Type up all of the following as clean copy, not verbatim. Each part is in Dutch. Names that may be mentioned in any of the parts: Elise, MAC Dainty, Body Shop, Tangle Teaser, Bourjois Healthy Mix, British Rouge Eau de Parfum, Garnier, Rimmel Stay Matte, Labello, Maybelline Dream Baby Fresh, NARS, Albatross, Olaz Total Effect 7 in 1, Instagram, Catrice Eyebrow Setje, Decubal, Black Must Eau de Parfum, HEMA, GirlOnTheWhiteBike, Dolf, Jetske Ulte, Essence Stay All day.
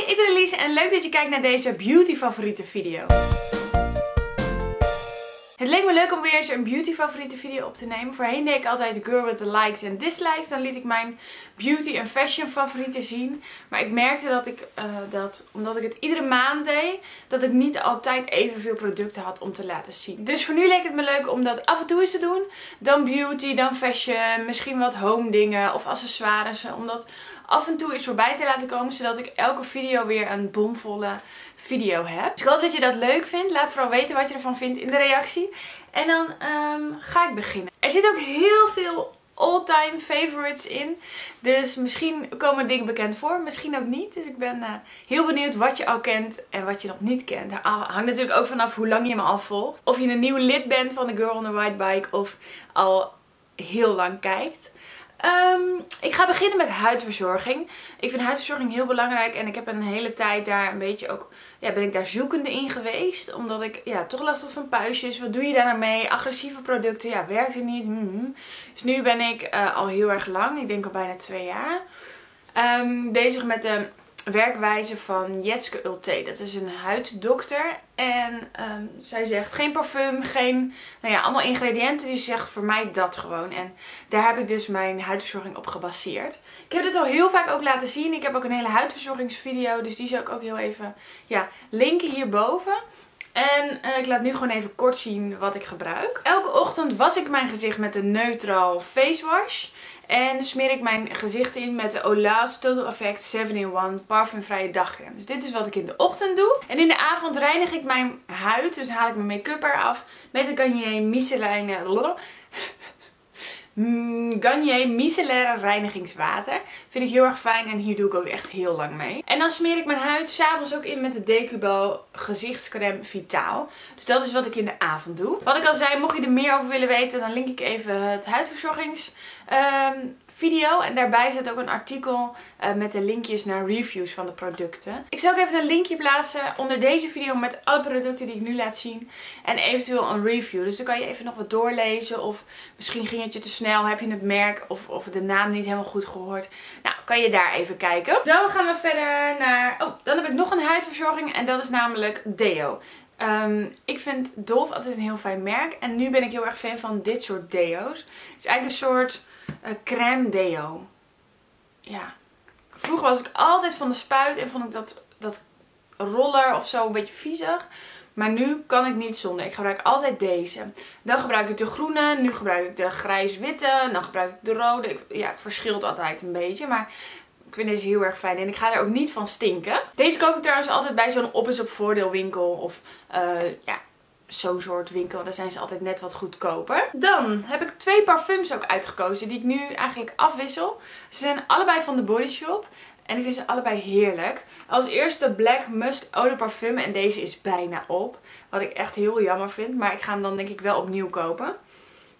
Hey, ik ben Elise en leuk dat je kijkt naar deze beauty favoriete video. Het leek me leuk om weer eens een beauty favoriete video op te nemen. Voorheen deed ik altijd girl with the likes en dislikes. Dan liet ik mijn beauty en fashion favorieten zien. Maar ik merkte dat ik omdat ik het iedere maand deed, dat ik niet altijd evenveel producten had om te laten zien. Dus voor nu leek het me leuk om dat af en toe eens te doen. Dan beauty, dan fashion, misschien wat home dingen of accessoires. Om dat af en toe eens voorbij te laten komen, zodat ik elke video weer een bomvolle video heb. Dus ik hoop dat je dat leuk vindt. Laat vooral weten wat je ervan vindt in de reactie. En dan ga ik beginnen. Er zit ook heel veel all-time favorites in. Dus misschien komen dingen bekend voor, misschien ook niet. Dus ik ben heel benieuwd wat je al kent en wat je nog niet kent. Dat hangt natuurlijk ook vanaf hoe lang je me al volgt. Of je een nieuw lid bent van de Girl on the Whitebike of al heel lang kijkt. Ik ga beginnen met huidverzorging. Ik vind huidverzorging heel belangrijk en ik heb een hele tijd daar een beetje ook, ja, ben ik daar zoekende in geweest. Omdat ik toch last had van puistjes. Wat doe je daar nou mee? Agressieve producten, ja, werkt het niet. Dus nu ben ik al heel erg lang, ik denk al bijna 2 jaar, bezig met de werkwijze van Jetske Ulte. Dat is een huiddokter. En zij zegt geen parfum, geen, nou ja, allemaal ingrediënten. Die zegt voor mij dat gewoon. En daar heb ik dus mijn huidverzorging op gebaseerd. Ik heb dit al heel vaak ook laten zien. Ik heb ook een hele huidverzorgingsvideo. Dus die zal ik ook heel even linken hierboven. En ik laat nu gewoon even kort zien wat ik gebruik. Elke ochtend was ik mijn gezicht met een neutral face wash. En smeer ik mijn gezicht in met de Olaz Total Effect 7 in 1 parfumvrije dagcreme. Dus dit is wat ik in de ochtend doe. En in de avond reinig ik mijn huid, dus haal ik mijn make-up eraf met de Garnier Micellair reinigingswater. Vind ik heel erg fijn en hier doe ik ook echt heel lang mee. En dan smeer ik mijn huid 's avonds ook in met de Decubal gezichtscreme Vitaal. Dus dat is wat ik in de avond doe. Wat ik al zei, mocht je er meer over willen weten, dan link ik even het huidverzorgingsvideo. En daarbij staat ook een artikel met de linkjes naar reviews van de producten. Ik zal ook even een linkje plaatsen onder deze video met alle producten die ik nu laat zien. En eventueel een review. Dus dan kan je even nog wat doorlezen. Of misschien ging het je te snel, heb je het merk of de naam niet helemaal goed gehoord. Nou, kan je daar even kijken. Dan gaan we verder naar... Oh, dan heb ik nog een huidverzorging en dat is namelijk deo. Ik vind Dolf altijd een heel fijn merk. En nu ben ik heel erg fan van dit soort deo's. Het is eigenlijk een soort crème deo. Ja. Vroeger was ik altijd van de spuit en vond ik dat roller of zo een beetje viezig. Maar nu kan ik niet zonder. Ik gebruik altijd deze. Dan gebruik ik de groene. Nu gebruik ik de grijs-witte. Dan gebruik ik de rode. Het verschilt altijd een beetje. Maar ik vind deze heel erg fijn. En ik ga er ook niet van stinken. Deze koop ik trouwens altijd bij zo'n op is op voordeel winkel. Of zo'n soort winkel. Daar zijn ze altijd net wat goedkoper. Dan heb ik 2 parfums ook uitgekozen. Die ik nu eigenlijk afwissel. Ze zijn allebei van de Body Shop. En ik vind ze allebei heerlijk. Als eerste Black Must Eau de Parfum. En deze is bijna op. Wat ik echt heel jammer vind. Maar ik ga hem dan denk ik wel opnieuw kopen.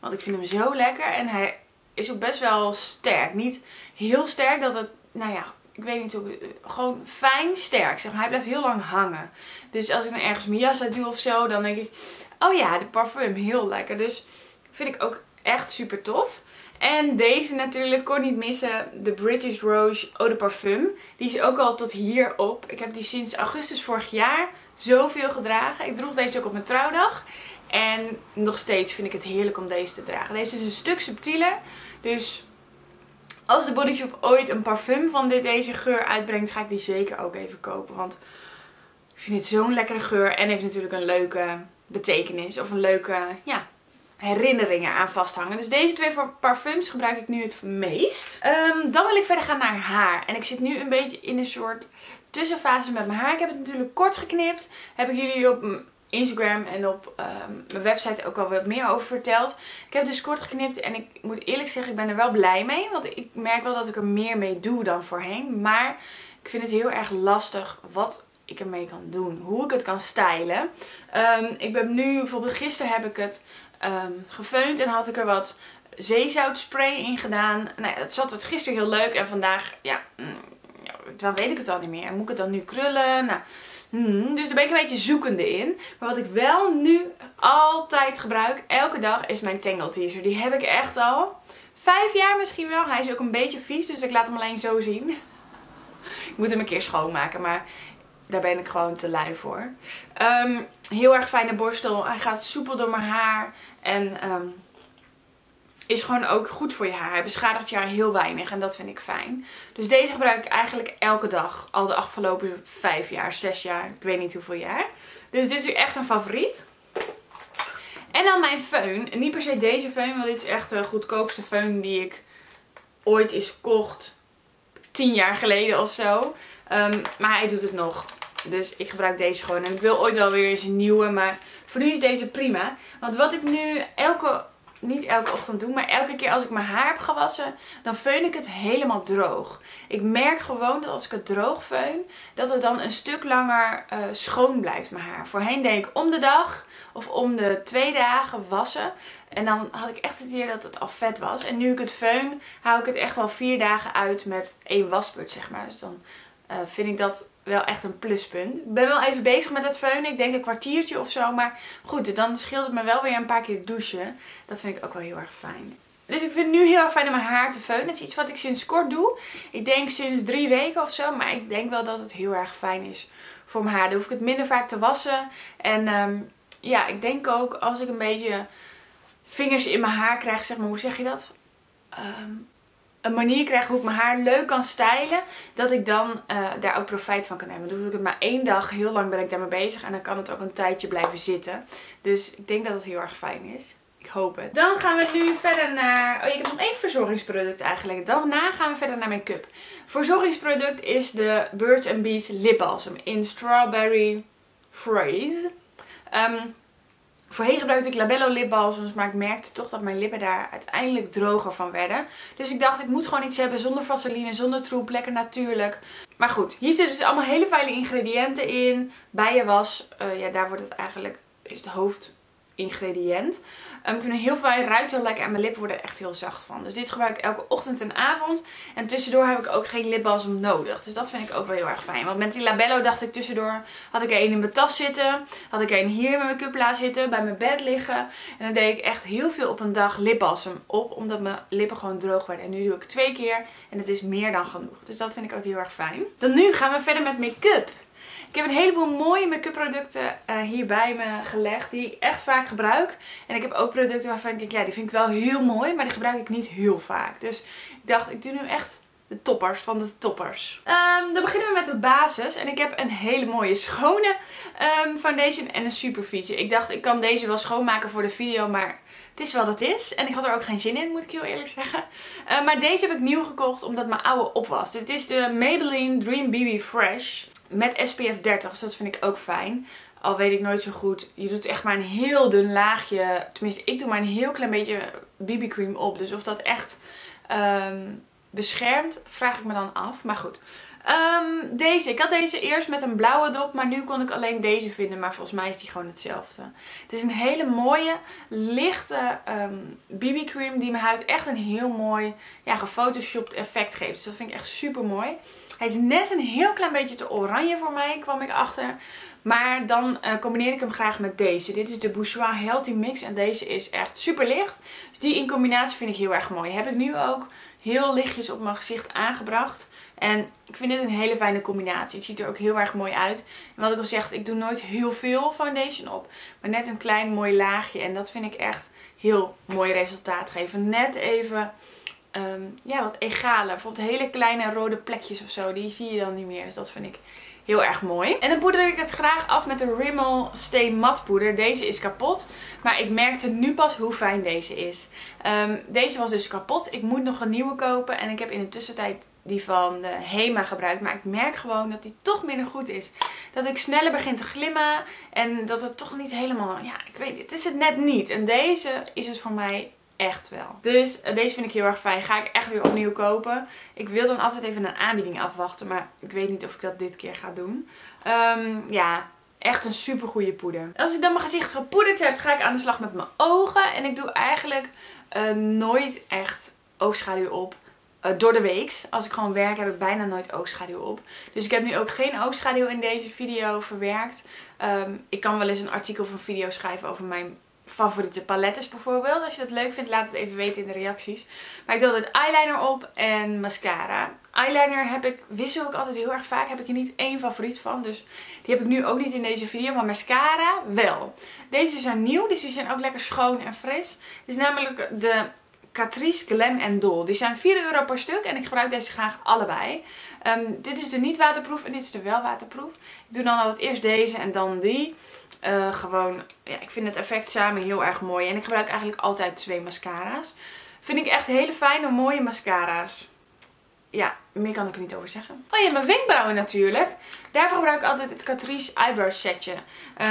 Want ik vind hem zo lekker. En hij is ook best wel sterk. Niet heel sterk dat het... Nou ja, ik weet niet hoe... Gewoon fijn sterk, zeg maar. Hij blijft heel lang hangen. Dus als ik dan ergens mijn jas uit doe of zo, dan denk ik... Oh ja, de parfum, heel lekker. Dus vind ik ook echt super tof. En deze natuurlijk, kon niet missen, de British Rouge Eau de Parfum. Die is ook al tot hier op. Ik heb die sinds augustus vorig jaar zoveel gedragen. Ik droeg deze ook op mijn trouwdag. En nog steeds vind ik het heerlijk om deze te dragen. Deze is een stuk subtieler. Dus als de Body Shop ooit een parfum van deze geur uitbrengt, ga ik die zeker ook even kopen. Want ik vind het zo'n lekkere geur en heeft natuurlijk een leuke betekenis. Of een leuke, ja... herinneringen aan vasthangen. Dus deze 2 parfums gebruik ik nu het meest. Dan wil ik verder gaan naar haar. En ik zit nu een beetje in een soort tussenfase met mijn haar. Ik heb het natuurlijk kort geknipt. Heb ik jullie op Instagram en op mijn website ook al wat meer over verteld. Ik heb dus kort geknipt en ik moet eerlijk zeggen, ik ben er wel blij mee. Want ik merk wel dat ik er meer mee doe dan voorheen. Maar ik vind het heel erg lastig wat ik ermee kan doen. Hoe ik het kan stylen. Ik ben nu, bijvoorbeeld gisteren heb ik het gefeund en had ik er wat zeezoutspray in gedaan. Nou ja, dat zat het gisteren heel leuk en vandaag, dan weet ik het al niet meer. Moet ik het dan nu krullen? Nou, dus daar ben ik een beetje zoekende in. Maar wat ik wel nu altijd gebruik, elke dag, is mijn Tangle Teaser. Die heb ik echt al 5 jaar misschien wel. Hij is ook een beetje vies, dus ik laat hem alleen zo zien. Ik moet hem een keer schoonmaken, maar daar ben ik gewoon te lui voor. Heel erg fijne borstel. Hij gaat soepel door mijn haar. En is gewoon ook goed voor je haar. Hij beschadigt je haar heel weinig en dat vind ik fijn. Dus deze gebruik ik eigenlijk elke dag. Al de afgelopen 5 jaar, 6 jaar. Ik weet niet hoeveel jaar. Dus dit is echt een favoriet. En dan mijn föhn. Niet per se deze föhn, want dit is echt de goedkoopste föhn die ik ooit is gekocht. 10 jaar geleden of zo. Maar hij doet het nog. Dus ik gebruik deze gewoon. En ik wil ooit wel weer eens een nieuwe. Maar voor nu is deze prima. Want wat ik nu niet elke ochtend doe, maar elke keer als ik mijn haar heb gewassen, dan föhn ik het helemaal droog. Ik merk gewoon dat als ik het droog föhn, dat het dan een stuk langer schoon blijft, mijn haar. Voorheen deed ik om de dag of om de 2 dagen wassen. En dan had ik echt het idee dat het al vet was. En nu ik het föhn, hou ik het echt wel 4 dagen uit met 1 wasbeurt, zeg maar. Dus dan vind ik dat wel echt een pluspunt. Ik ben wel even bezig met dat föhnen. Ik denk een kwartiertje of zo. Maar goed, dan scheelt het me wel weer een paar keer douchen. Dat vind ik ook wel heel erg fijn. Dus ik vind het nu heel erg fijn om mijn haar te föhnen. Het is iets wat ik sinds kort doe. Ik denk sinds 3 weken of zo. Maar ik denk wel dat het heel erg fijn is voor mijn haar. Dan hoef ik het minder vaak te wassen. En ja, ik denk ook als ik een beetje vingers in mijn haar krijg. Zeg maar, hoe zeg je dat? Een manier krijg hoe ik mijn haar leuk kan stylen, dat ik dan daar ook profijt van kan hebben. Dan doe ik het maar 1 dag, heel lang ben ik daarmee bezig en dan kan het ook een tijdje blijven zitten. Dus ik denk dat het heel erg fijn is. Ik hoop het. Dan gaan we nu verder naar... Oh, ik heb nog 1 verzorgingsproduct eigenlijk. Daarna gaan we verder naar make-up. Verzorgingsproduct is de Birds and Bees Lip Balsam in Strawberry Frizz. Voorheen gebruikte ik Labello lipbalsams, maar ik merkte toch dat mijn lippen daar uiteindelijk droger van werden. Dus ik dacht, ik moet gewoon iets hebben zonder vaseline, zonder troep, lekker natuurlijk. Maar goed, hier zitten dus allemaal hele fijne ingrediënten in. Bijenwas, ja, daar wordt het eigenlijk, is het hoofdingrediënt. Ik vind het heel fijn, ruikt heel lekker en mijn lippen worden er echt heel zacht van. Dus dit gebruik ik elke ochtend en avond. En tussendoor heb ik ook geen lipbalsem nodig. Dus dat vind ik ook wel heel erg fijn. Want met die Labello dacht ik tussendoor, had ik 1 in mijn tas zitten. Had ik 1 hier bij mijn cupla zitten, bij mijn bed liggen. En dan deed ik echt heel veel op een dag lipbalsem op, omdat mijn lippen gewoon droog werden. En nu doe ik 2 keer en het is meer dan genoeg. Dus dat vind ik ook heel erg fijn. Dan nu gaan we verder met make-up. Ik heb een heleboel mooie make-up producten hier bij me gelegd die ik echt vaak gebruik. En ik heb ook producten waarvan ik denk, ja, die vind ik wel heel mooi, maar die gebruik ik niet heel vaak. Dus ik dacht, ik doe nu echt de toppers van de toppers. Dan beginnen we met de basis. En ik heb een hele mooie schone foundation en een superficie. Ik dacht, ik kan deze wel schoonmaken voor de video, maar het is wel dat het is. En ik had er ook geen zin in, moet ik heel eerlijk zeggen. Maar deze heb ik nieuw gekocht omdat mijn oude op was. Dit is de Maybelline Dream Baby Fresh. Met SPF 30, dus dat vind ik ook fijn. Al weet ik nooit zo goed. Je doet echt maar een heel dun laagje. Tenminste, ik doe maar een heel klein beetje BB-cream op. Dus of dat echt beschermt, vraag ik me dan af. Maar goed. Deze. Ik had deze eerst met een blauwe dop. Maar nu kon ik alleen deze vinden. Maar volgens mij is die gewoon hetzelfde. Het is een hele mooie, lichte BB-cream die mijn huid echt een heel mooi, ja, gefotoshopt effect geeft. Dus dat vind ik echt super mooi. Hij is net een heel klein beetje te oranje voor mij, kwam ik achter. Maar dan combineer ik hem graag met deze. Dit is de Bourjois Healthy Mix en deze is echt super licht. Dus die in combinatie vind ik heel erg mooi. Heb ik nu ook heel lichtjes op mijn gezicht aangebracht. En ik vind dit een hele fijne combinatie. Het ziet er ook heel erg mooi uit. En wat ik al zeg, ik doe nooit heel veel foundation op. Maar net een klein mooi laagje. En dat vind ik echt heel mooi resultaat geven. Net even... ja, wat egale. Bijvoorbeeld hele kleine rode plekjes of zo. Die zie je dan niet meer. Dus dat vind ik heel erg mooi. En dan poeder ik het graag af met de Rimmel Stay Matte poeder. Deze is kapot. Maar ik merkte nu pas hoe fijn deze is. Deze was dus kapot. Ik moet nog een nieuwe kopen. En ik heb in de tussentijd die van de HEMA gebruikt. Maar ik merk gewoon dat die toch minder goed is. Dat ik sneller begin te glimmen. En dat het toch niet helemaal... Ja, ik weet het. Het is het net niet. En deze is dus voor mij... Echt wel. Dus deze vind ik heel erg fijn. Ga ik echt weer opnieuw kopen. Ik wil dan altijd even een aanbieding afwachten. Maar ik weet niet of ik dat dit keer ga doen. Ja, echt een super goede poeder. Als ik dan mijn gezicht gepoederd heb, ga ik aan de slag met mijn ogen. En ik doe eigenlijk nooit echt oogschaduw op. Door de week. Als ik gewoon werk heb ik bijna nooit oogschaduw op. Dus ik heb nu ook geen oogschaduw in deze video verwerkt. Ik kan wel eens een artikel of een video schrijven over mijn... favoriete palettes bijvoorbeeld. Als je dat leuk vindt, laat het even weten in de reacties. Maar ik doe altijd eyeliner op en mascara. eyeliner wissel ik altijd heel erg vaak. Heb ik er niet één favoriet van. Dus die heb ik nu ook niet in deze video. Maar mascara wel. Deze zijn nieuw. Dus die zijn ook lekker schoon en fris. Dit is namelijk de Catrice Glam & Doll. Die zijn €4 per stuk. En ik gebruik deze graag allebei. Dit is de niet waterproof. En dit is de wel waterproof. Ik doe dan altijd eerst deze en dan die. Ik vind het effect samen heel erg mooi. En ik gebruik eigenlijk altijd twee mascara's. Vind ik echt hele fijne, mooie mascara's. Ja, meer kan ik er niet over zeggen. Oh ja, mijn wenkbrauwen natuurlijk. Daarvoor gebruik ik altijd het Catrice Eyebrow Setje.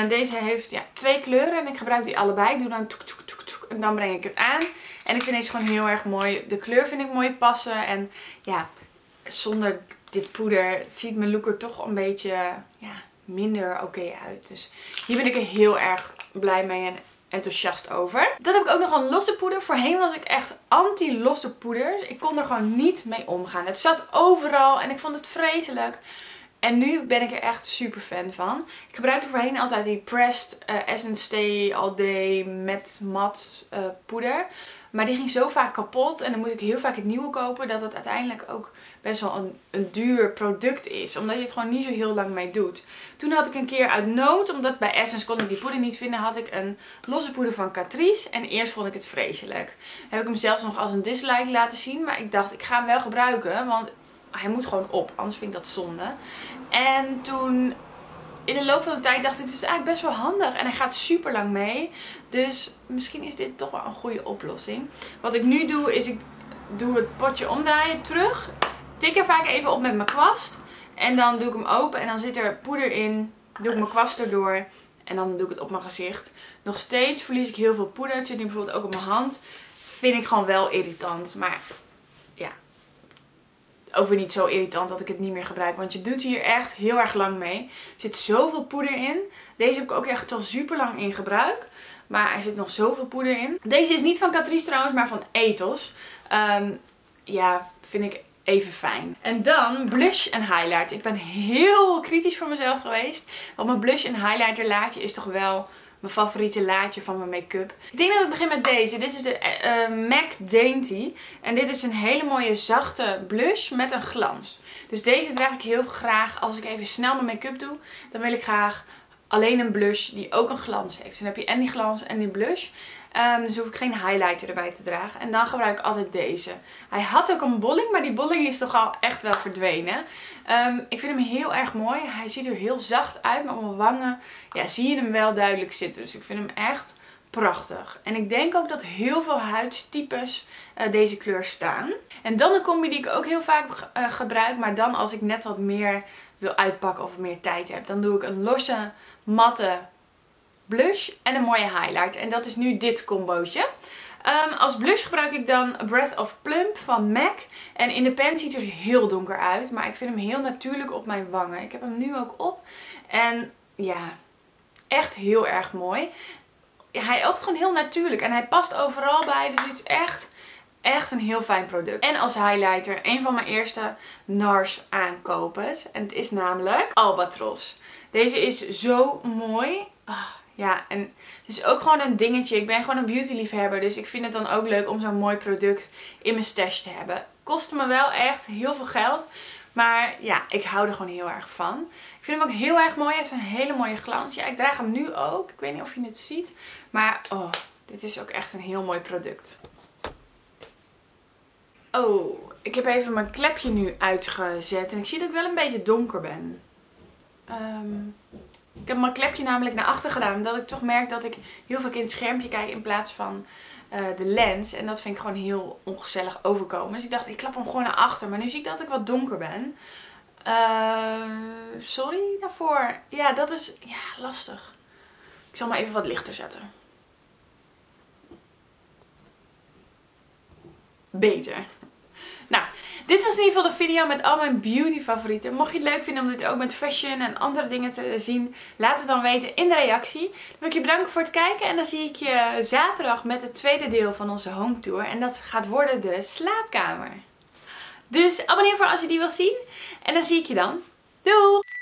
Deze heeft twee kleuren en ik gebruik die allebei. Ik doe dan toek, toek, toek, toek, en dan breng ik het aan. En ik vind deze gewoon heel erg mooi. De kleur vind ik mooi passen. En ja, zonder dit poeder ziet mijn look er toch een beetje minder oké uit. Dus hier ben ik er heel erg blij mee en enthousiast over. Dan heb ik ook nog een losse poeder. Voorheen was ik echt anti-losse poeders. Ik kon er gewoon niet mee omgaan. Het zat overal en ik vond het vreselijk. En nu ben ik er echt super fan van. Ik gebruikte voorheen altijd die Pressed Essence Stay All Day met mat poeder. Maar die ging zo vaak kapot en dan moest ik heel vaak het nieuwe kopen. Dat het uiteindelijk ook best wel een duur product is. Omdat je het gewoon niet zo heel lang mee doet. Toen had ik een keer uit nood, omdat bij Essence kon ik die poeder niet vinden, had ik een losse poeder van Catrice. En eerst vond ik het vreselijk. Dan heb ik hem zelfs nog als een dislike laten zien. Maar ik dacht, ik ga hem wel gebruiken. Want hij moet gewoon op, anders vind ik dat zonde. En toen, in de loop van de tijd, dacht ik, het is eigenlijk best wel handig. En hij gaat super lang mee. Dus misschien is dit toch wel een goede oplossing. Wat ik nu doe, is ik doe het potje omdraaien terug. Tik er vaak even op met mijn kwast. En dan doe ik hem open en dan zit er poeder in. Doe ik mijn kwast erdoor. En dan doe ik het op mijn gezicht. Nog steeds verlies ik heel veel poeder. Het zit nu bijvoorbeeld ook op mijn hand. Vind ik gewoon wel irritant. Maar ja, ook weer niet zo irritant dat ik het niet meer gebruik. Want je doet hier echt heel erg lang mee. Er zit zoveel poeder in. Deze heb ik ook echt al super lang in gebruik. Maar er zit nog zoveel poeder in. Deze is niet van Catrice trouwens, maar van Ethos. Vind ik even fijn. En dan blush en highlighter. Ik ben heel kritisch voor mezelf geweest. Want mijn blush en highlighter laadje is toch wel mijn favoriete laadje van mijn make-up. Ik denk dat ik begin met deze. Dit is de MAC Dainty. En dit is een hele mooie zachte blush met een glans. Dus deze draag ik heel graag als ik even snel mijn make-up doe. Dan wil ik graag alleen een blush die ook een glans heeft. Dan heb je en die glans en die blush. Dus hoef ik geen highlighter erbij te dragen. En dan gebruik ik altijd deze. Hij had ook een bolling, maar die bolling is toch al echt wel verdwenen. Ik vind hem heel erg mooi. Hij ziet er heel zacht uit, maar op mijn wangen zie je hem wel duidelijk zitten. Dus ik vind hem echt prachtig. En ik denk ook dat heel veel huidstypes deze kleur staan. En dan een combi die ik ook heel vaak gebruik. Maar dan als ik net wat meer wil uitpakken of meer tijd heb. Dan doe ik een losse, matte blush en een mooie highlighter. En dat is nu dit combootje. Als blush gebruik ik dan Breath of Plump van MAC. En in de pen ziet hij er heel donker uit. Maar ik vind hem heel natuurlijk op mijn wangen. Ik heb hem nu ook op. En ja, echt heel erg mooi. Hij oogt gewoon heel natuurlijk. En hij past overal bij. Dus het is echt een heel fijn product. En als highlighter een van mijn eerste NARS aankopers. En het is namelijk Albatross. Deze is zo mooi. En het is ook gewoon een dingetje. Ik ben gewoon een beauty liefhebber. Dus ik vind het dan ook leuk om zo'n mooi product in mijn stash te hebben. Kostte me wel echt heel veel geld. Maar ja, ik hou er gewoon heel erg van. Ik vind hem ook heel erg mooi. Hij heeft een hele mooie glans. Ja, ik draag hem nu ook. Ik weet niet of je het ziet. Maar oh, dit is ook echt een heel mooi product. Oh, ik heb even mijn klepje nu uitgezet. En ik zie dat ik wel een beetje donker ben. Ik heb mijn klepje namelijk naar achter gedaan. Omdat ik toch merk dat ik heel vaak in het schermpje kijk in plaats van de lens. En dat vind ik gewoon heel ongezellig overkomen. Dus ik dacht, ik klap hem gewoon naar achter. Maar nu zie ik dat ik wat donker ben. Sorry daarvoor. Ja, dat is lastig. Ik zal maar even wat lichter zetten. Beter. Nou, dit was in ieder geval de video met al mijn beauty favorieten. Mocht je het leuk vinden om dit ook met fashion en andere dingen te zien, laat het dan weten in de reactie. Dan wil ik je bedanken voor het kijken en dan zie ik je zaterdag met het tweede deel van onze home tour. En dat gaat worden de slaapkamer. Dus abonneer voor als je die wil zien. En dan zie ik je dan. Doei!